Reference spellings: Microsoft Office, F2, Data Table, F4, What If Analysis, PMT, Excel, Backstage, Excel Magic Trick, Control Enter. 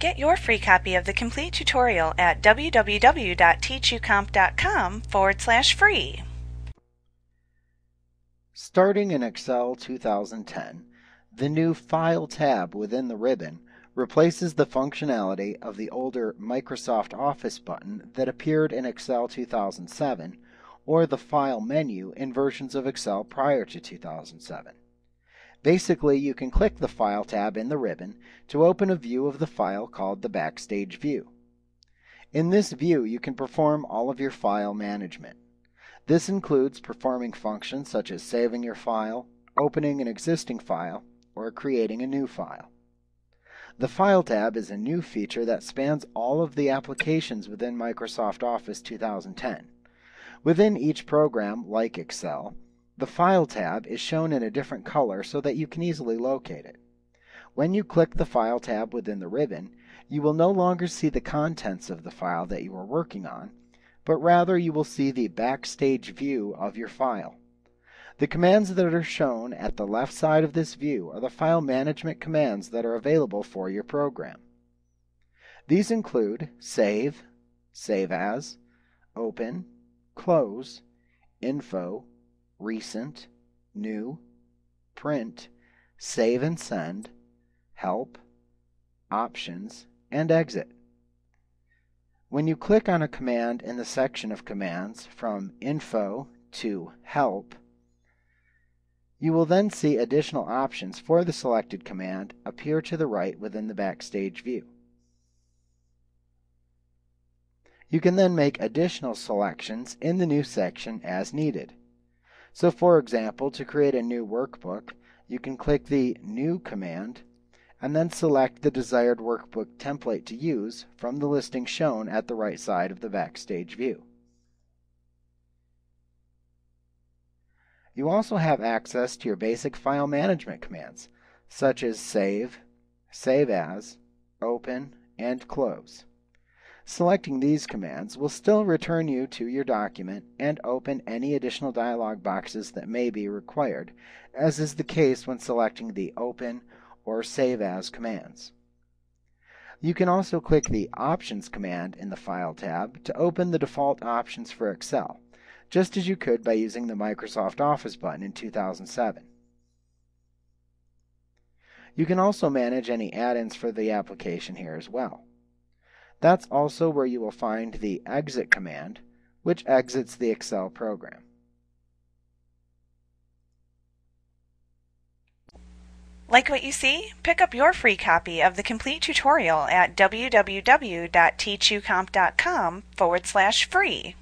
Get your free copy of the complete tutorial at www.teachucomp.com/free. Starting in Excel 2010, the new File tab within the ribbon replaces the functionality of the older Microsoft Office button that appeared in Excel 2007 or the File menu in versions of Excel prior to 2007. Basically, you can click the File tab in the ribbon to open a view of the file called the Backstage view. In this view, you can perform all of your file management. This includes performing functions such as saving your file, opening an existing file, or creating a new file. The File tab is a new feature that spans all of the applications within Microsoft Office 2010. Within each program, like Excel, the File tab is shown in a different color so that you can easily locate it. When you click the File tab within the ribbon, you will no longer see the contents of the file that you are working on, but rather you will see the Backstage view of your file. The commands that are shown at the left side of this view are the file management commands that are available for your program. These include save, save as, open, close, info, recent, new, print, save and send, help, options, and exit. When you click on a command in the section of commands from info to help, you will then see additional options for the selected command appear to the right within the Backstage view. You can then make additional selections in the new section as needed. So, for example, to create a new workbook, you can click the New command and then select the desired workbook template to use from the listing shown at the right side of the Backstage view. You also have access to your basic file management commands, such as save, save as, open, and close. Selecting these commands will still return you to your document and open any additional dialog boxes that may be required, as is the case when selecting the open or save as commands. You can also click the Options command in the File tab to open the default options for Excel, just as you could by using the Microsoft Office button in 2007. You can also manage any add-ins for the application here as well. That's also where you will find the Exit command, which exits the Excel program. Like what you see? Pick up your free copy of the complete tutorial at www.teachucomp.com/free.